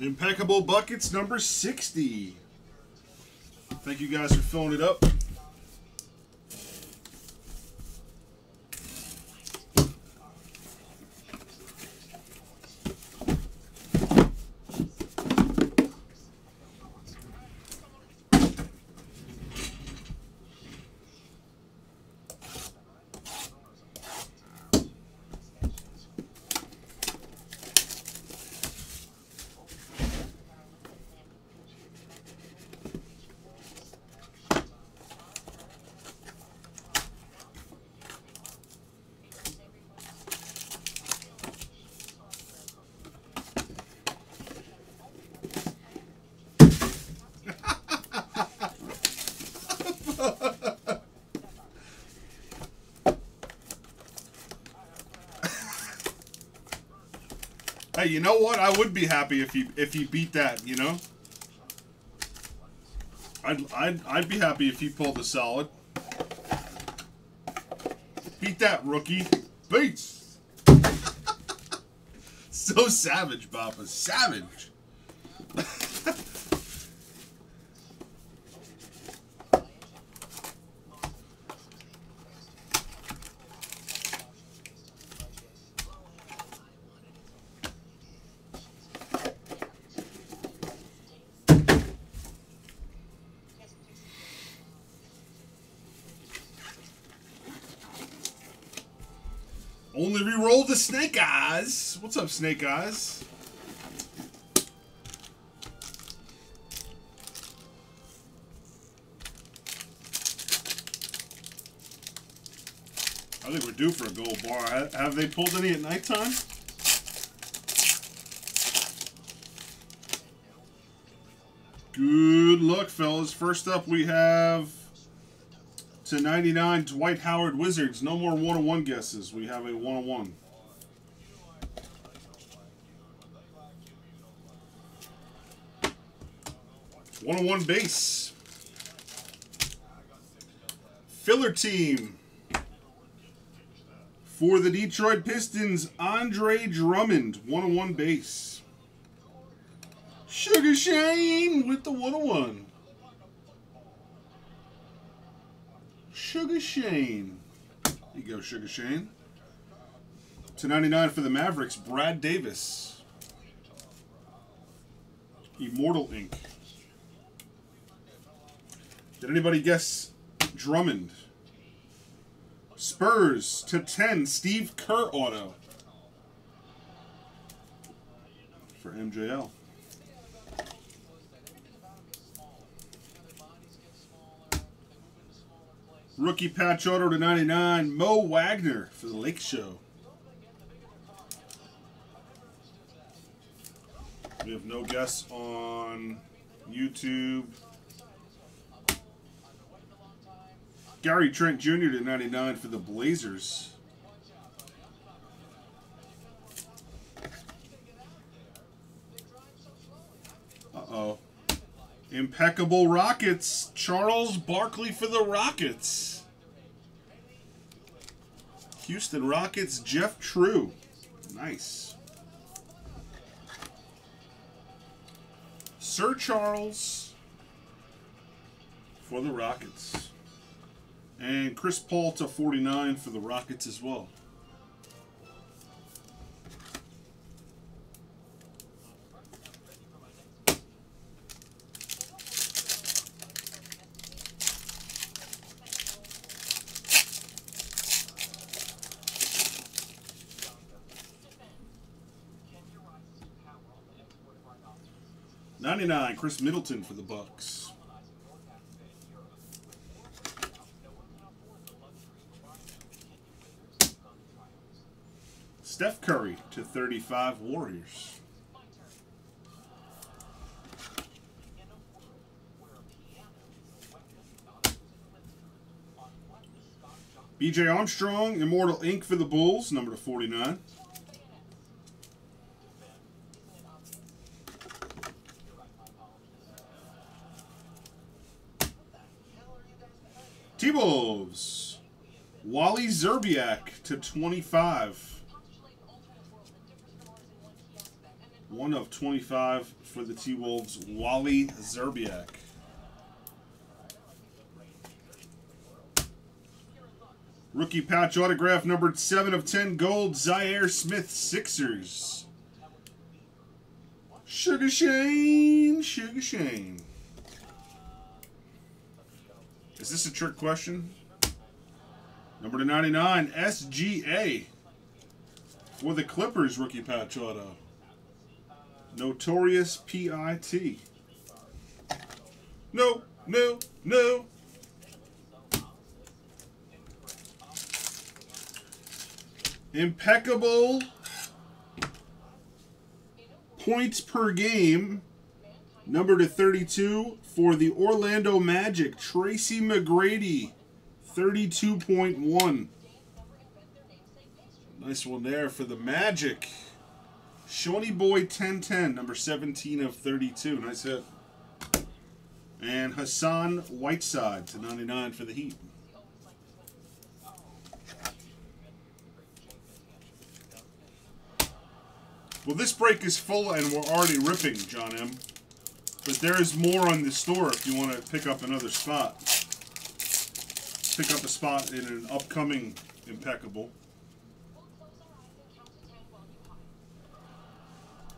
Impeccable Buckets number 60. Thank you guys for filling it up. Hey, you know what? I would be happy if he beat that, you know? I'd be happy if he pulled a solid. Beat that, rookie. Beats. So savage, Papa. Savage. Only re-roll the Snake Eyes. What's up, Snake Eyes? I think we're due for a gold bar. Have they pulled any at nighttime? Good luck, fellas. First up, we have... to 99, Dwight Howard Wizards. No more 101 guesses. We have a 101. It's 101 base. Filler team. For the Detroit Pistons, Andre Drummond. 101 base. Sugar Shane with the 101. Sugar Shane. There you go, Sugar Shane. /99 for the Mavericks, Brad Davis. Immortal Inc. Did anybody guess Drummond? Spurs /10, Steve Kerr auto. For MJL. Rookie patch auto /99, Mo Wagner for the Lake Show. We have no guests on YouTube. Gary Trent Jr. /99 for the Blazers. Uh-oh. Impeccable Rockets, Charles Barkley for the Rockets. Houston Rockets, Jeff True. Nice. Sir Charles for the Rockets. And Chris Paul /49 for the Rockets as well. /99, Khris Middleton for the Bucks. Steph Curry /35, Warriors. B.J. Armstrong, Immortal Inc. for the Bulls, number /49. T-Wolves, Wally Szczerbiak /25. 1/25 for the T-Wolves, Wally Szczerbiak. Rookie patch autograph numbered 7/10 gold, Zhaire Smith, Sixers. Sugar Shane, Sugar Shane. Is this a trick question? Number 2/99, SGA. For the Clippers, rookie patch auto. Notorious P.I.T. No, no, no. Impeccable points per game, number 2/32 for the Orlando Magic, Tracy McGrady, 32.1. Nice one there for the Magic. Shoney Boy 1010, number 17/32. Nice hit. And Hassan Whiteside, 2/99 for the Heat. Well, this break is full and we're already ripping, John M. But there is more on this store if you want to pick up another spot. Pick up a spot in an upcoming Impeccable.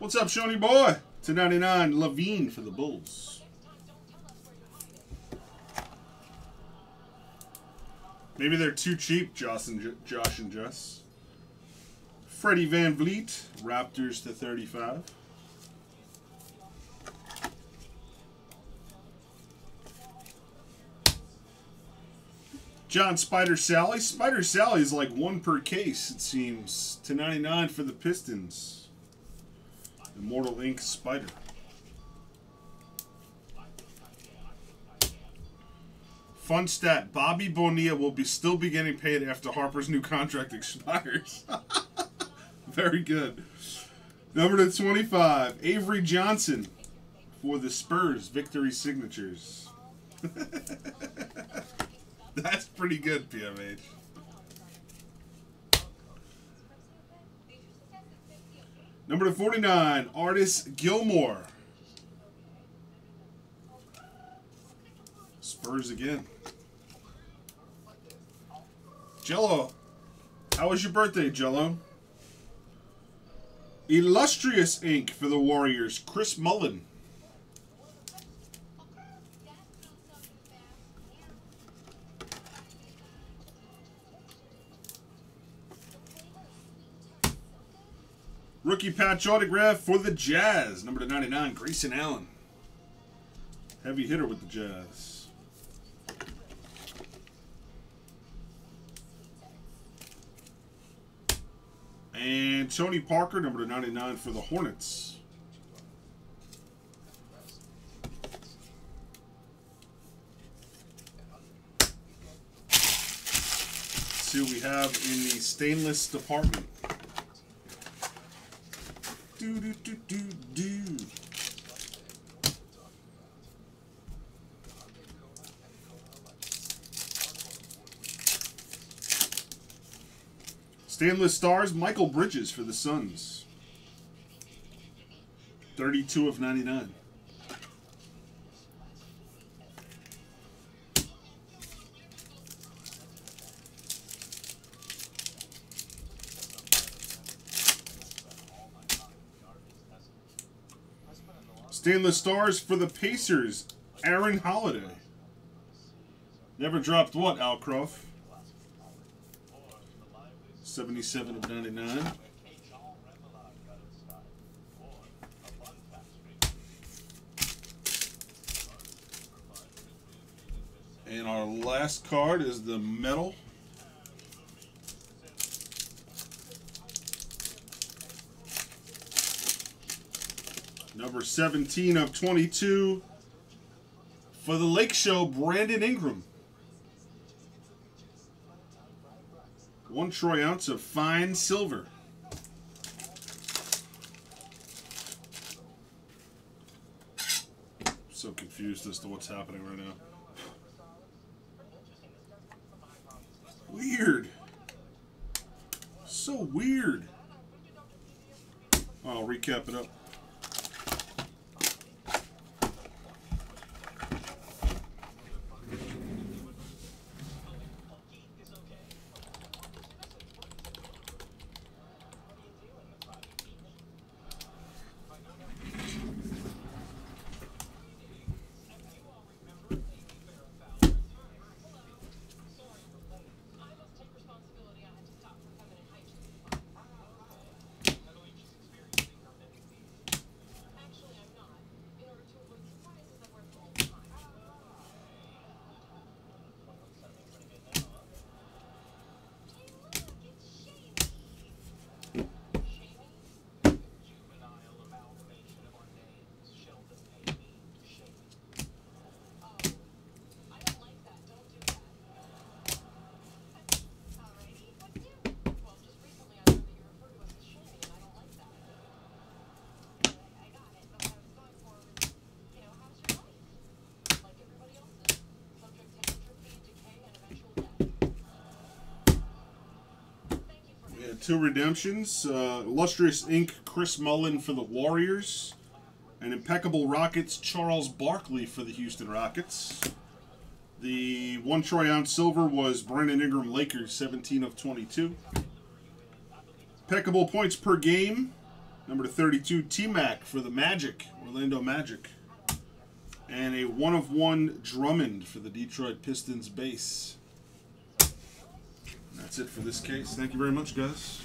What's up, Shoney Boy? 2/99, LaVine for the Bulls. Maybe they're too cheap, Josh and Jess. Freddie Van Vliet, Raptors, 2/35. John Spider Sally. Spider Sally is like one per case, it seems. 2/99 for the Pistons. Immortal Ink Spider. Fun stat: Bobby Bonilla will be still be getting paid after Harper's new contract expires. Very good. Number 225, Avery Johnson for the Spurs, victory signatures. That's pretty good, PMH. Number 249, Artis Gilmore. Spurs again. Jello, how was your birthday, Jello? Illustrious Ink for the Warriors, Chris Mullin. Rookie patch autograph for the Jazz, number 299, Grayson Allen. Heavy hitter with the Jazz. And Tony Parker, number 299 for the Hornets. Let's see what we have in the stainless department. Do, do, do, do, do. Stainless Stars, Mikal Bridges for the Suns. 32/99. Stainless Stars for the Pacers, Aaron Holiday. Never dropped what, Alcroft? 77/99. And our last card is the metal. Number 17/22 for the Lake Show, Brandon Ingram. 1 troy ounce of fine silver. I'm so confused as to what's happening right now. Weird. So weird. I'll recap it up. Two redemptions. Illustrious Inc. Chris Mullin for the Warriors. And Impeccable Rockets Charles Barkley for the Houston Rockets. The 1 troy ounce silver was Brandon Ingram, Lakers, 17 of 22. Impeccable points per game. Number 32, T-Mac for the Magic, Orlando Magic. And a 1 of 1 Drummond for the Detroit Pistons base. And that's it for this case. Thank you very much, guys.